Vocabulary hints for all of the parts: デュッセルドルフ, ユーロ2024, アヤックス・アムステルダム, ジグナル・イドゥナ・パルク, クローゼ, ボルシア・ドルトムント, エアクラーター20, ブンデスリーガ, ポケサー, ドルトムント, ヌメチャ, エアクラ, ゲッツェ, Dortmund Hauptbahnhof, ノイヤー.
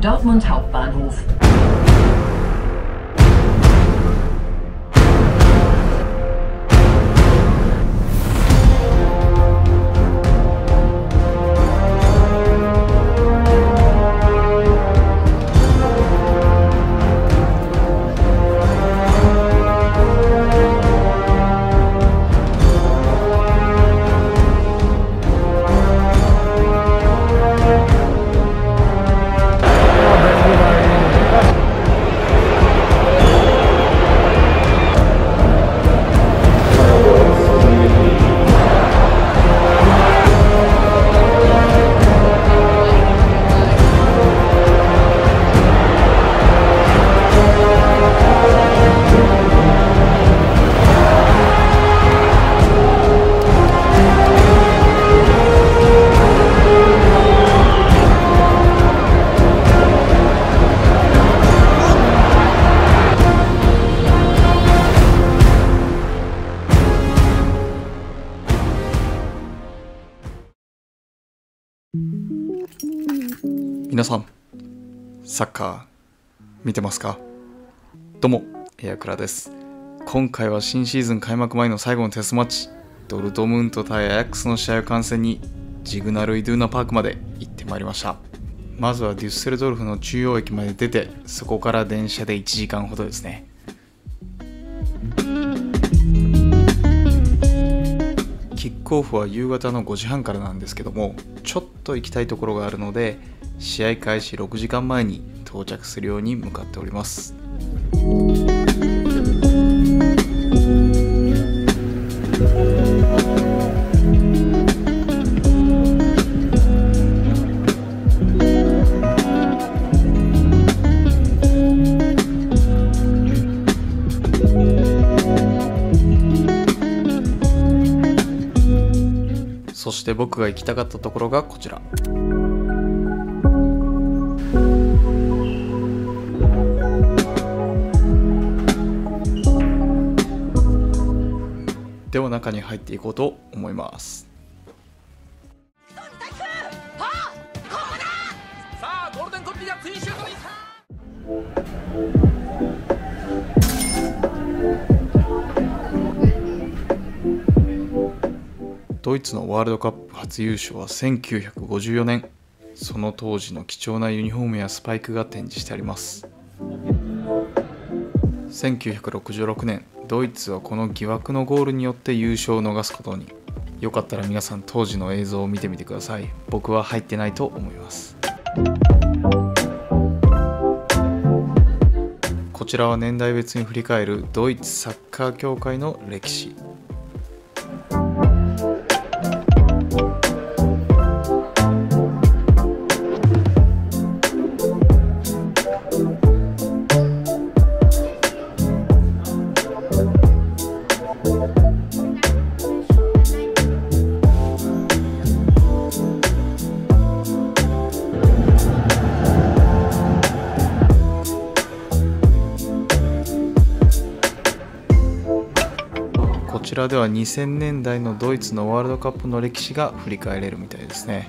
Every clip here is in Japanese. Dortmund Hauptbahnhof.皆さん、サッカー見てますか？どうも、エアクラです。今回は新シーズン開幕前の最後のテストマッチ、ドルトムント対アヤックスの試合を観戦にジグナル・イドゥーナパークまで行ってまいりました。まずはデュッセルドルフの中央駅まで出て、そこから電車で1時間ほどですね。キックオフは夕方の5時半からなんですけども、ちょっと行きたいところがあるので、試合開始6時間前に到着するように向かっております。そして僕が行きたかったところがこちら。では中に入っていこうと思います。ドイツのワールドカップ初優勝は1954年。その当時の貴重なユニフォームやスパイクが展示してあります。1966年、ドイツはこの疑惑のゴールによって優勝を逃すことに。よかったら皆さん、当時の映像を見てみてください。僕は入ってないと思います。こちらは年代別に振り返るドイツサッカー協会の歴史。こちらでは2000年代のドイツのワールドカップの歴史が振り返れるみたいですね。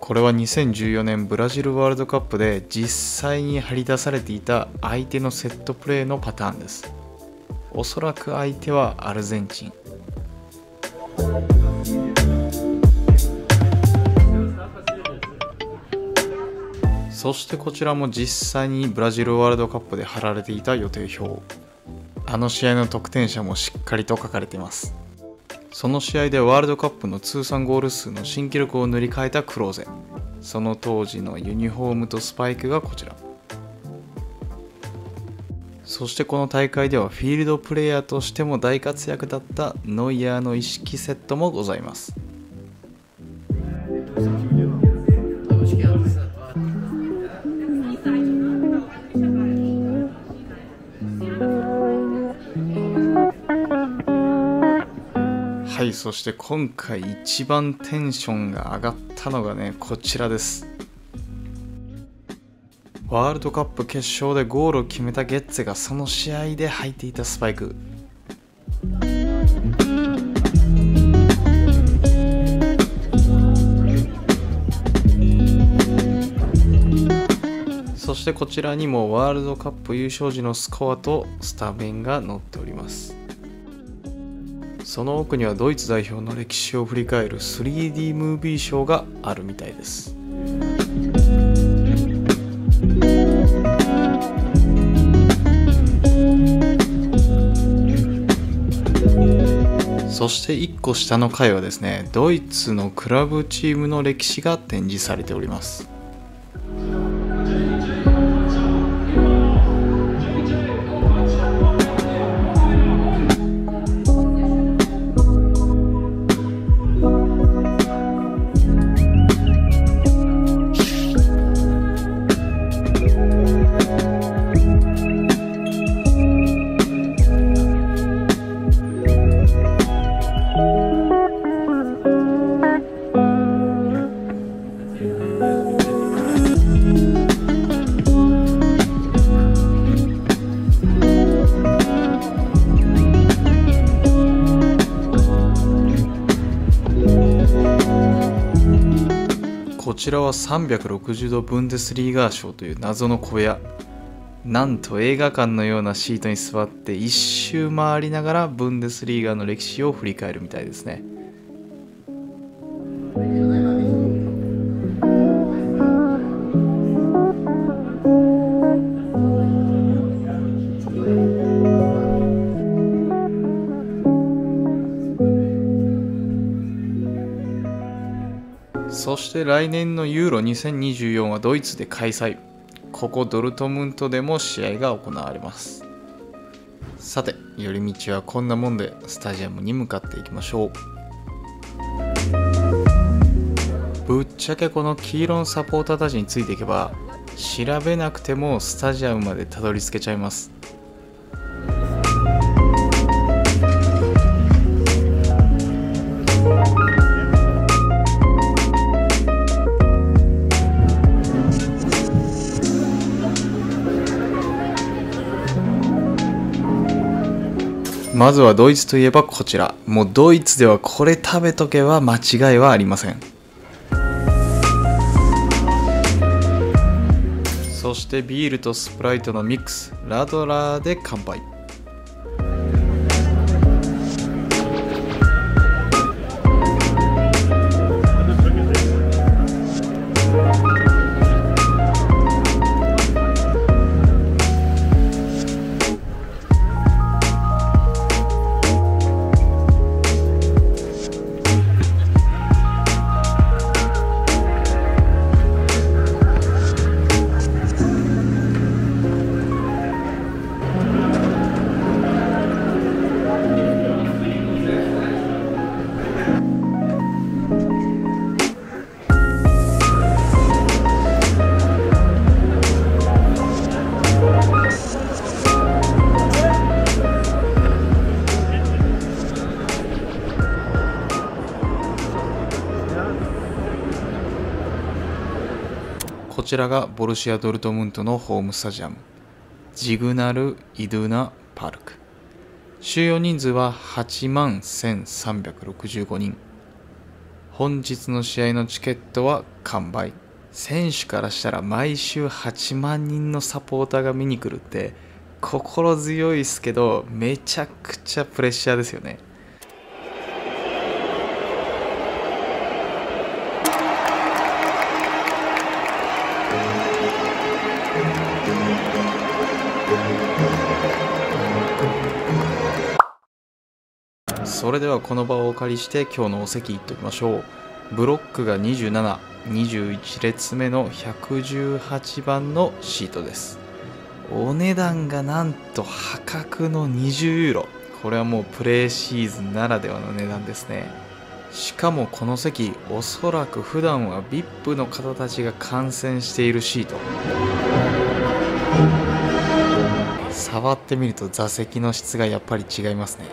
これは2014年ブラジルワールドカップで実際に張り出されていた相手のセットプレーのパターンです。おそらく相手はアルゼンチン。そしてこちらも実際にブラジルワールドカップで張られていた予定表。あの試合の得点者もしっかりと書かれています。その試合でワールドカップの通算ゴール数の新記録を塗り替えたクローゼ。その当時のユニフォームとスパイクがこちら。そしてこの大会ではフィールドプレーヤーとしても大活躍だったノイヤーの一式セットもございます。はい、そして今回一番テンションが上がったのがね、こちらです。ワールドカップ決勝でゴールを決めたゲッツェがその試合で履いていたスパイク。そしてこちらにもワールドカップ優勝時のスコアとスタメンが載っております。その奥にはドイツ代表の歴史を振り返る 3D ムービーショーがあるみたいです。そして1個下の階はですね、ドイツのクラブチームの歴史が展示されております。こちらは360度ブンデスリーガー賞という謎の小部屋。なんと映画館のようなシートに座って一周回りながらブンデスリーガーの歴史を振り返るみたいですね。そして来年のユーロ2024はドイツで開催。ここドルトムントでも試合が行われます。さて、寄り道はこんなもんでスタジアムに向かっていきましょう。ぶっちゃけこの黄色のサポーターたちについていけば調べなくてもスタジアムまでたどり着けちゃいます。まずはドイツといえばこちら。もうドイツではこれ食べとけば間違いはありません。そしてビールとスプライトのミックス、ラドラーで乾杯。こちらがボルシア・ドルトムントのホームスタジアム、ジグナル・イドゥナ・パルク。収容人数は81,365人。本日の試合のチケットは完売。選手からしたら毎週8万人のサポーターが見に来るって心強いですけど、めちゃくちゃプレッシャーですよね。それではこの場をお借りして今日のお席いっておきましょう。ブロックが27、21列目の118番のシートです。お値段がなんと破格の20ユーロ。これはもうプレーシーズンならではの値段ですね。しかもこの席、おそらく普段は VIP の方たちが観戦しているシート。触ってみると座席の質がやっぱり違いますね。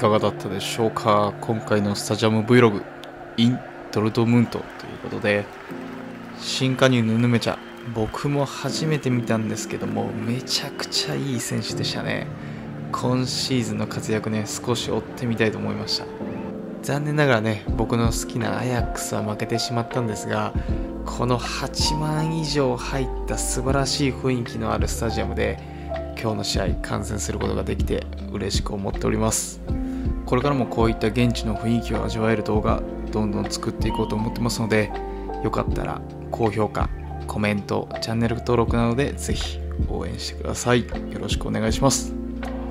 かがだったでしょうか。今回のスタジアム Vlog in ドルトムントということで、新加入のヌメチャ、僕も初めて見たんですけども、めちゃくちゃいい選手でしたね。今シーズンの活躍ね、少し追ってみたいと思いました。残念ながらね、僕の好きなアヤックスは負けてしまったんですが、この8万以上入った素晴らしい雰囲気のあるスタジアムで今日の試合観戦することができて嬉しく思っております。これからもこういった現地の雰囲気を味わえる動画どんどん作っていこうと思ってますので、よかったら高評価、コメント、チャンネル登録などでぜひ応援してください。よろしくお願いします。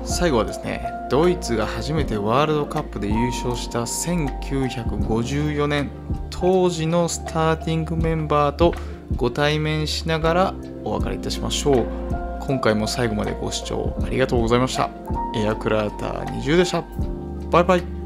最後はですね、ドイツが初めてワールドカップで優勝した1954年当時のスターティングメンバーとご対面しながらお別れいたしましょう。今回も最後までご視聴ありがとうございました。エアクラーター20でした。バイバイ。